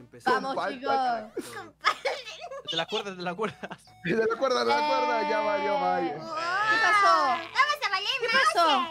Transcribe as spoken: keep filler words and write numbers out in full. empezó. Vamos, chicos. De la cuerda, de la cuerda. De la cuerda, de la cuerda. Ya valió, vaya. ¿Qué pasó? ¿Qué pasó?